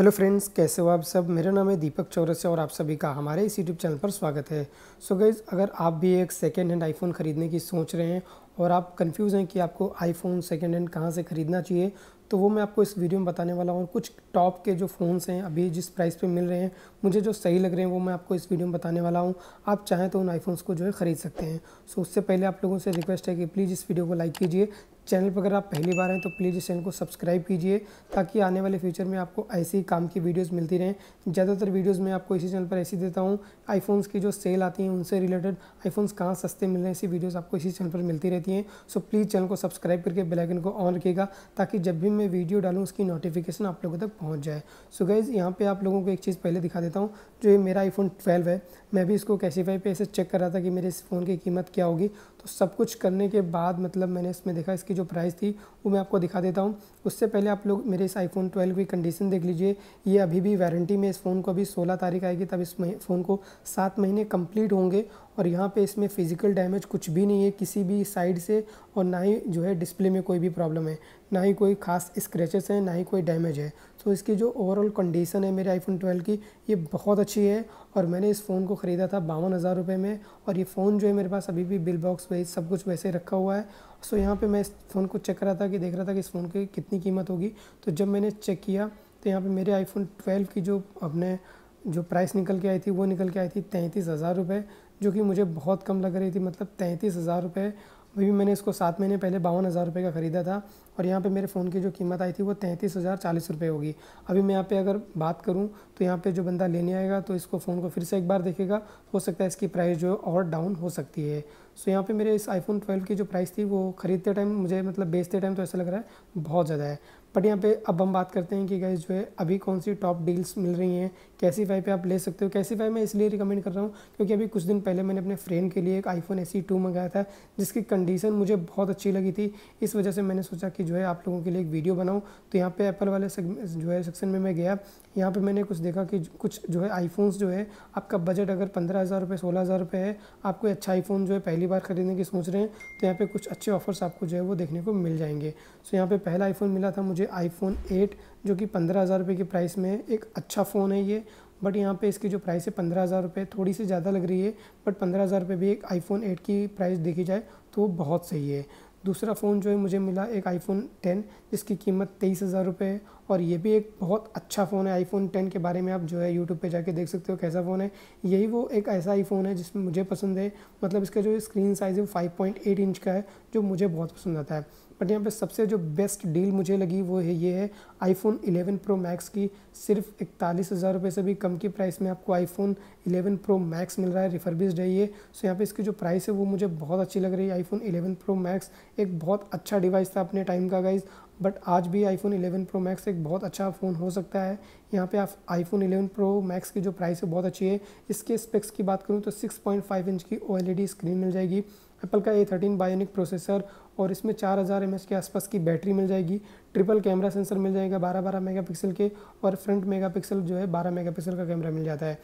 Hello friends, कैसे हो आप सब। मेरा नाम है दीपक चौरसिया और आप सभी का हमारे इस यूट्यूब चैनल पर स्वागत है। सो गाइस, अगर आप भी एक सेकेंड हैंड आईफोन ख़रीदने की सोच रहे हैं और आप कंफ्यूज हैं कि आपको आईफोन सेकेंड हैंड कहाँ से ख़रीदना चाहिए, तो वो मैं आपको इस वीडियो में बताने वाला हूँ। और कुछ टॉप के जो फ़ोन्स हैं अभी जिस प्राइस पे मिल रहे हैं, मुझे जो सही लग रहे हैं वो मैं आपको इस वीडियो में बताने वाला हूँ। आप चाहें तो उन आईफोन्स को जो है ख़रीद सकते हैं। सो उससे पहले आप लोगों से रिक्वेस्ट है कि प्लीज़ इस वीडियो को लाइक कीजिए। चैनल पर अगर आप पहली बार हैं तो प्लीज़ इस चैनल को सब्सक्राइब कीजिए, ताकि आने वाले फ्यूचर में आपको ऐसे ही काम की वीडियोस मिलती रहें। ज़्यादातर वीडियोस मैं आपको इसी चैनल पर ऐसी देता हूं, आईफोन्स की जो सेल आती हैं उनसे रिलेटेड आईफोन्स कहाँ सस्ते मिल रहे हैं, ऐसी वीडियोस आपको इसी चैनल पर मिलती रहती हैं। सो प्लीज़ चैनल को सब्सक्राइब करके बेल आइकन को ऑन रखिएगा, ताकि जब भी मैं वीडियो डालूँ उसकी नोटिफिकेशन आप लोगों तक पहुँच जाए। सो गाइज़, यहाँ पर आप लोगों को एक चीज़ पहले दिखा देता हूँ। जो ये मेरा iPhone 12 है, मैं भी इसको कैशिफाई पे ऐसे चेक कर रहा था कि मेरे इस फ़ोन की कीमत क्या होगी। तो सब कुछ करने के बाद मतलब मैंने इसमें देखा, इसकी जो प्राइस थी वो मैं आपको दिखा देता हूँ। उससे पहले आप लोग मेरे इस iPhone 12 की कंडीशन देख लीजिए। ये अभी भी वारंटी में, इस फ़ोन को अभी 16 तारीख आएगी तब इस फ़ोन को 7 महीने कंप्लीट होंगे। और यहाँ पे इसमें फ़िज़िकल डैमेज कुछ भी नहीं है किसी भी साइड से, और ना ही जो है डिस्प्ले में कोई भी प्रॉब्लम है, ना ही कोई ख़ास स्क्रैचेस हैं, ना ही कोई डैमेज है। तो इसकी जो ओवरऑल कंडीशन है मेरे iPhone 12 की, ये बहुत अच्छी है। और मैंने इस फ़ोन को ख़रीदा था 52,000 रुपये में, और ये फ़ोन जो है मेरे पास अभी भी बिल बॉक्स वही सब कुछ वैसे रखा हुआ है। सो यहाँ पे मैं इस फ़ोन को चेक कर रहा था कि देख रहा था कि इस फ़ोन की कितनी कीमत होगी। तो जब मैंने चेक किया तो यहाँ पर मेरे iPhone 12 की जो अपने जो प्राइस निकल के आई थी वो निकल के आई थी 33,000 रुपये, जो कि मुझे बहुत कम लग रही थी। मतलब 33,000 रुपये, अभी मैंने इसको 7 महीने पहले 52,000 रुपये का ख़रीदा था, और यहाँ पे मेरे फ़ोन की जो कीमत आई थी वो 33,040 रुपये होगी। अभी मैं यहाँ पे अगर बात करूँ तो यहाँ पे जो बंदा लेने आएगा तो इसको फ़ोन को फिर से एक बार देखेगा, हो सकता है इसकी प्राइस जो है और डाउन हो सकती है। सो यहाँ पे मेरे इस iPhone 12 की जो प्राइस थी वो ख़रीदते टाइम मुझे मतलब बेचते टाइम तो ऐसा लग रहा है बहुत ज़्यादा है। बट यहाँ पे अब हम बात करते हैं कि गाइस जो है अभी कौन सी टॉप डील्स मिल रही हैं। कैशिफाई पे आप ले सकते हो। कैशिफाई मैं इसलिए रिकमेंड कर रहा हूँ क्योंकि अभी कुछ दिन पहले मैंने अपने फ्रेंड के लिए एक iPhone SE 2 मंगाया था, जिसकी कंडीशन मुझे बहुत अच्छी लगी थी। इस वजह से मैंने सोचा कि जो है आप लोगों के लिए एक वीडियो बनाऊँ। तो यहाँ पे एप्पल वाले जो है सेक्शन में मैं गया, यहाँ पर मैंने कुछ देखा कि कुछ जो है iPhones जो है, आपका बजट अगर 15,000 रुपये 16,000 रुपये है, आपको अच्छा iPhone जो है पहली बार ख़रीदने की सोच रहे हैं, तो यहाँ पे कुछ अच्छे ऑफर्स आपको जो है वो देखने को मिल जाएंगे। सो यहाँ पे पहला iPhone मिला था मुझे iPhone 8, जो कि 15,000 रुपये की प्राइस में एक अच्छा फ़ोन है ये। बट यहाँ पे इसकी जो प्राइस है 15,000 रुपये थोड़ी सी ज़्यादा लग रही है, बट 15,000 रुपये भी एक iPhone 8 की प्राइस देखी जाए तो बहुत सही है। दूसरा फ़ोन जो है मुझे मिला एक iPhone 10, जिसकी कीमत 23,000 रुपये है, और ये भी एक बहुत अच्छा फ़ोन है। iPhone 10 के बारे में आप जो है YouTube पे जाके देख सकते हो कैसा फ़ोन है। यही वो एक ऐसा iPhone है जिसमें मुझे पसंद है, मतलब इसका जो स्क्रीन साइज़ है वो 5.8 इंच का है, जो मुझे बहुत पसंद आता है। बट यहाँ पे सबसे जो बेस्ट डील मुझे लगी वो है ये है iPhone 11 Pro Max की। सिर्फ 41,000 रुपये से भी कम की प्राइस में आपको iPhone 11 Pro Max मिल रहा है, रिफर्बिश्ड है ये। सो यहाँ पे इसकी जो प्राइस है वो मुझे बहुत अच्छी लग रही है। iPhone 11 Pro Max एक बहुत अच्छा डिवाइस था अपने टाइम का गाइज़, बट आज भी iPhone 11 Pro Max एक बहुत अच्छा फ़ोन हो सकता है। यहाँ पे आप iPhone 11 Pro Max की जो प्राइस है बहुत अच्छी है। इसके स्पेक्स की बात करूँ तो 6.5 इंच की OLED स्क्रीन मिल जाएगी, एप्पल का A13 बायोनिक प्रोसेसर, और इसमें 4000 mAh के आसपास की बैटरी मिल जाएगी। ट्रिपल कैमरा सेंसर मिल जाएगा 12 मेगापिक्सल के, और फ्रंट मेगापिक्सल जो है 12 मेगापिक्सल का कैमरा मिल जाता है।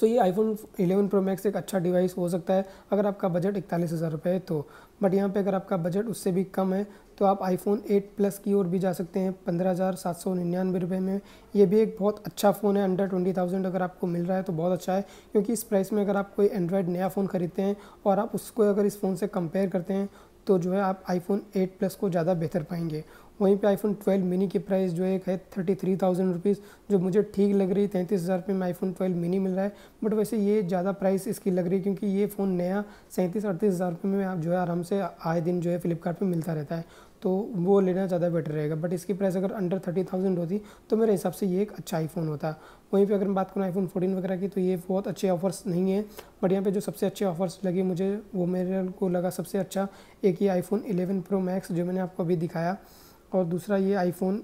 सो ये iPhone 11 Pro Max एक अच्छा डिवाइस हो सकता है अगर आपका बजट 41,000 रुपये है तो। बट यहाँ पे अगर आपका बजट उससे भी कम है तो आप iPhone 8 Plus की ओर भी जा सकते हैं 15,799 रुपये में। ये भी एक बहुत अच्छा फ़ोन है, अंडर 20,000 अगर आपको मिल रहा है तो बहुत अच्छा है, क्योंकि इस प्राइस में अगर आप कोई एंड्रॉयड नया फ़ोन ख़रीदते हैं और आप उसको अगर इस फ़ोन से कंपेयर करते हैं तो जो है आप iPhone 8 Plus को ज़्यादा बेहतर पाएंगे। वहीं पे iPhone 12 मिनी की प्राइस जो एक है 33,000 रुपीज़, जो मुझे ठीक लग रही है। 33,000 रुपये में iPhone 12 मिनी मिल रहा है, बट वैसे ये ज़्यादा प्राइस इसकी लग रही है क्योंकि ये फ़ोन नया 37-38,000 रुपये में आप जो है आराम से आए दिन जो है फ्लिपकार्ट पे मिलता रहता है, तो वो लेना ज़्यादा बेटर रहेगा। बट इसकी प्राइस अगर अंडर 30,000 होती तो मेरे हिसाब से ये एक अच्छा iPhone होता। वहीं पे अगर मैं बात करूँ iPhone 14 वगैरह की, तो ये बहुत अच्छे ऑफ़र्स नहीं है। बट यहाँ पे जो सबसे अच्छे ऑफ़र्स लगे मुझे, वो मेरे को लगा सबसे अच्छा एक ये iPhone 11 Pro Max जो मैंने आपको अभी दिखाया, और दूसरा ये iPhone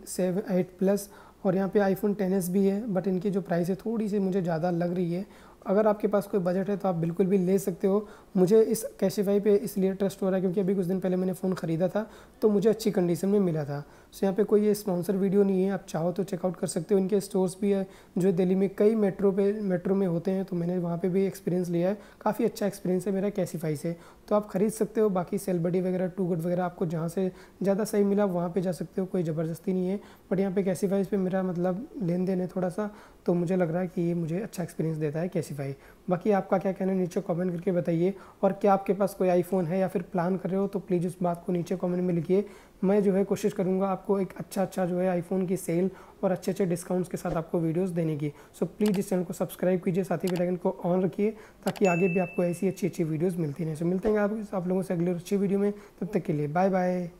8 Plus, और यहाँ पे iPhone 10s भी है, बट इनकी जो प्राइस है थोड़ी सी मुझे ज़्यादा लग रही है। अगर आपके पास कोई बजट है तो आप बिल्कुल भी ले सकते हो। मुझे इस कैशिफाई पे इसलिए ट्रस्ट हो रहा है क्योंकि अभी कुछ दिन पहले मैंने फ़ोन ख़रीदा था तो मुझे अच्छी कंडीशन में मिला था। सो यहाँ पे कोई ये स्पॉन्सर वीडियो नहीं है, आप चाहो तो चेकआउट कर सकते हो। इनके स्टोर्स भी है जो दिल्ली में कई मेट्रो में होते हैं, तो मैंने वहाँ पर भी एक्सपीरियंस लिया है, काफ़ी अच्छा एक्सपीरियंस है मेरा कैशिफाई से, तो आप ख़रीद सकते हो। बाकी सेलबडी वगैरह टू गुड वगैरह आपको जहाँ से ज़्यादा सही मिला वहाँ पर जा सकते हो, कोई ज़बरदस्ती नहीं है। बट यहाँ पर कैशिफाई पे मेरा मतलब लेन देन है थोड़ा सा, तो मुझे लग रहा है कि ये मुझे अच्छा एक्सपीरियंस देता है कैशिफाई। बाकी आपका क्या कहना है नीचे कमेंट करके बताइए, और क्या आपके पास कोई आईफोन है या फिर प्लान कर रहे हो तो प्लीज़ उस बात को नीचे कमेंट में लिखिए। मैं जो है कोशिश करूँगा आपको एक अच्छा जो है आईफोन की सेल और अच्छे अच्छे डिस्काउंट्स के साथ आपको वीडियोस देने की। सो प्लीज़ इस चैनल को सब्सक्राइब कीजिए, साथ ही बेल आइकन को ऑन रखिए ताकि आगे भी आपको ऐसी अच्छी अच्छी वीडियोज़ मिलती रहें। सो मिलते हैं आप लोगों से अगले अच्छी वीडियो में, तब तक के लिए बाय बाय।